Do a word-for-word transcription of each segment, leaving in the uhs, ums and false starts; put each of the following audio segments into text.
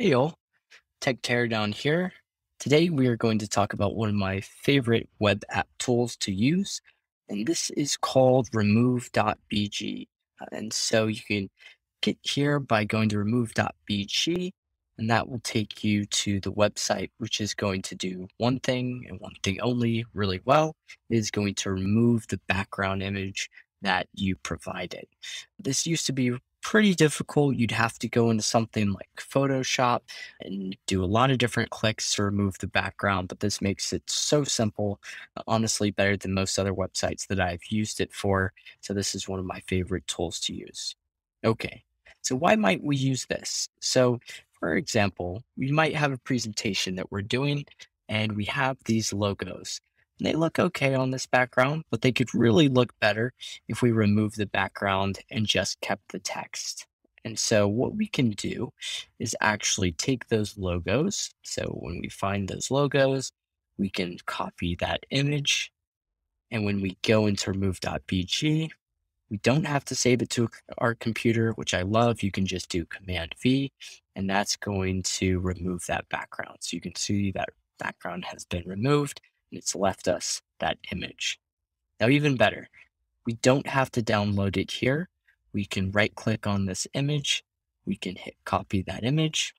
Hey y'all, Tech Teardown here. Today we are going to talk about one of my favorite web app tools to use, and this is called remove dot b g. And so you can get here by going to remove dot b g, and that will take you to the website, which is going to do one thing and one thing only really well. It is going to remove the background image that you provided. This used to be pretty difficult. You'd have to go into something like Photoshop and do a lot of different clicks to remove the background, but this makes it so simple, honestly better than most other websites that I've used it for. So this is one of my favorite tools to use. Okay, so why might we use this? So for example, we might have a presentation that we're doing and we have these logos. They look okay on this background, but they could really look better if we remove the background and just kept the text. And so what we can do is actually take those logos. So when we find those logos, we can copy that image. And when we go into remove dot b g, we don't have to save it to our computer, which I love. You can just do Command V, and that's going to remove that background. So you can see that background has been removed. It's left us that image. Now, even better, we don't have to download it here. We can right click on this image. We can hit copy that image.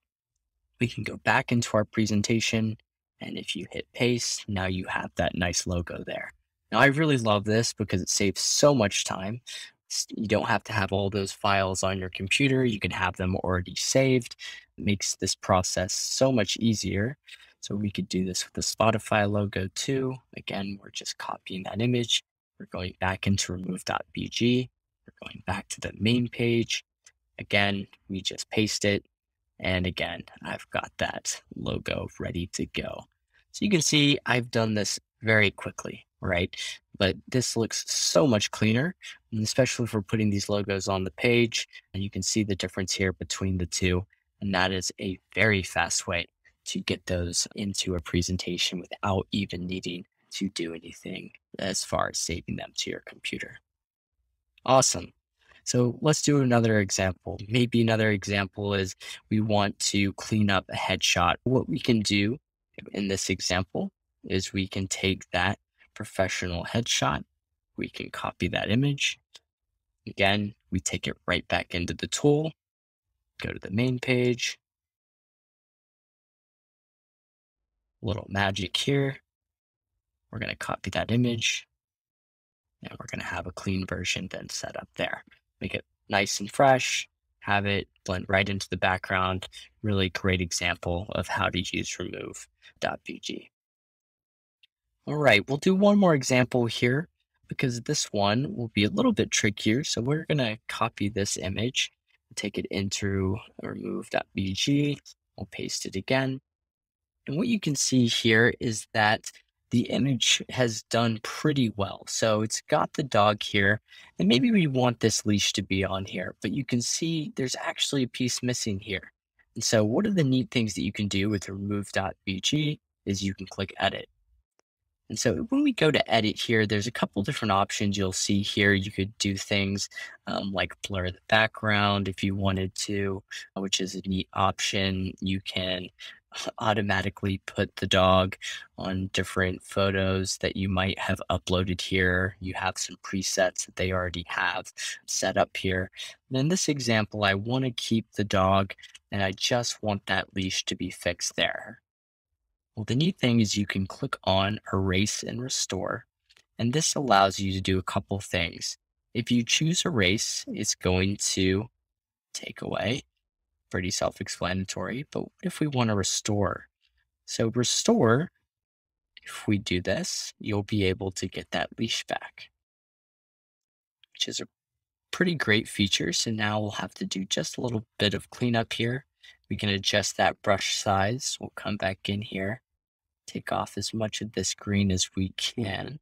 We can go back into our presentation. And if you hit paste, now you have that nice logo there. Now, I really love this because it saves so much time. You don't have to have all those files on your computer. You can have them already saved. It makes this process so much easier. So we could do this with the Spotify logo too. Again, we're just copying that image. We're going back into remove dot b g. We're going back to the main page. Again, we just paste it. And again, I've got that logo ready to go. So you can see I've done this very quickly, right? But this looks so much cleaner, and especially if we're putting these logos on the page. And you can see the difference here between the two. And that is a very fast way to get those into a presentation without even needing to do anything as far as saving them to your computer. Awesome. So let's do another example. Maybe another example is we want to clean up a headshot. What we can do in this example is we can take that professional headshot. We can copy that image. Again, we take it right back into the tool, go to the main page, little magic here. We're going to copy that image, and we're going to have a clean version then set up there. Make it nice and fresh, have it blend right into the background. Really great example of how to use remove dot b g. All right, we'll do one more example here because this one will be a little bit trickier. So we're going to copy this image, take it into remove dot b g. We'll paste it again. And what you can see here is that the image has done pretty well. So it's got the dog here, and maybe we want this leash to be on here, but you can see there's actually a piece missing here. And so one of the neat things that you can do with remove dot b g is you can click edit. And so when we go to edit here, there's a couple different options you'll see here. You could do things um, like blur the background if you wanted to, which is a neat option. You can automatically put the dog on different photos that you might have uploaded here. You have some presets that they already have set up here. And in this example, I want to keep the dog, and I just want that leash to be fixed there. Well, the neat thing is you can click on Erase and Restore, and this allows you to do a couple things. If you choose Erase, it's going to take away. Pretty self-explanatory, but what if we want to restore? So restore, if we do this, you'll be able to get that leash back, which is a pretty great feature. So now we'll have to do just a little bit of cleanup here. We can adjust that brush size. We'll come back in here, take off as much of this green as we can.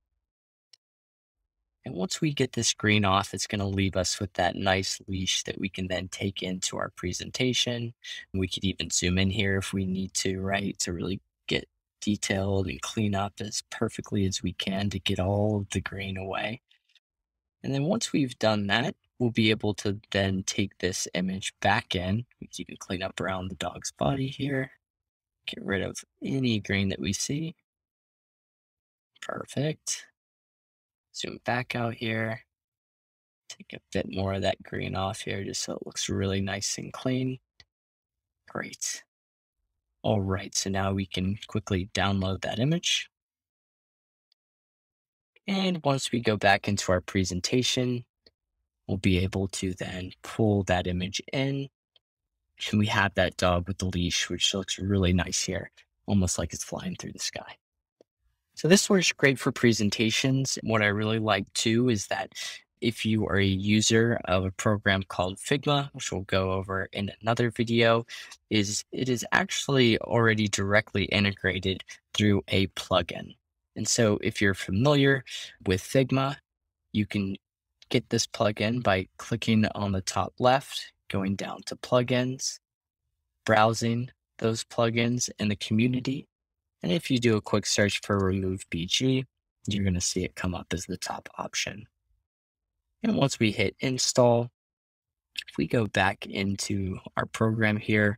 And once we get this green off, it's going to leave us with that nice leash that we can then take into our presentation. We could even zoom in here if we need to, right, to really get detailed and clean up as perfectly as we can to get all of the green away. And then once we've done that, we'll be able to then take this image back in. We can even clean up around the dog's body here. Get rid of any grain that we see. Perfect. Zoom back out here. Take a bit more of that green off here just so it looks really nice and clean. Great. All right, so now we can quickly download that image. And once we go back into our presentation, we'll be able to then pull that image in. And we have that dog with the leash, which looks really nice here, almost like it's flying through the sky. So this works great for presentations. What I really like too is that if you are a user of a program called Figma, which we'll go over in another video, is it is actually already directly integrated through a plugin. And so if you're familiar with Figma, you can get this plugin by clicking on the top left, going down to plugins, browsing those plugins in the community. And if you do a quick search for remove B G, you're going to see it come up as the top option. And once we hit install, if we go back into our program here,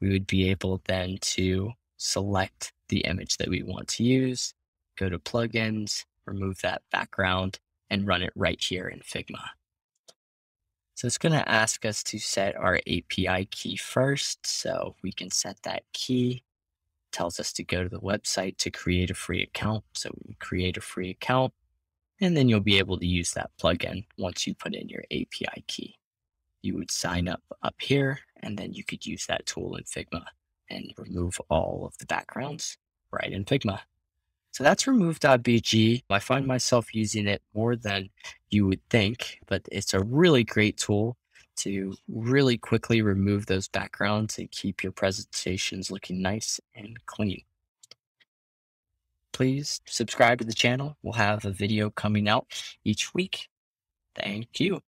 we would be able then to select the image that we want to use, go to plugins, remove that background, and run it right here in Figma. So it's going to ask us to set our A P I key first. So we can set that key. It tells us to go to the website to create a free account. So we can create a free account. And then you'll be able to use that plugin once you put in your A P I key. You would sign up up here, and then you could use that tool in Figma and remove all of the backgrounds right in Figma. So that's remove dot B G. I find myself using it more than you would think, but it's a really great tool to really quickly remove those backgrounds and keep your presentations looking nice and clean. Please subscribe to the channel. We'll have a video coming out each week. Thank you.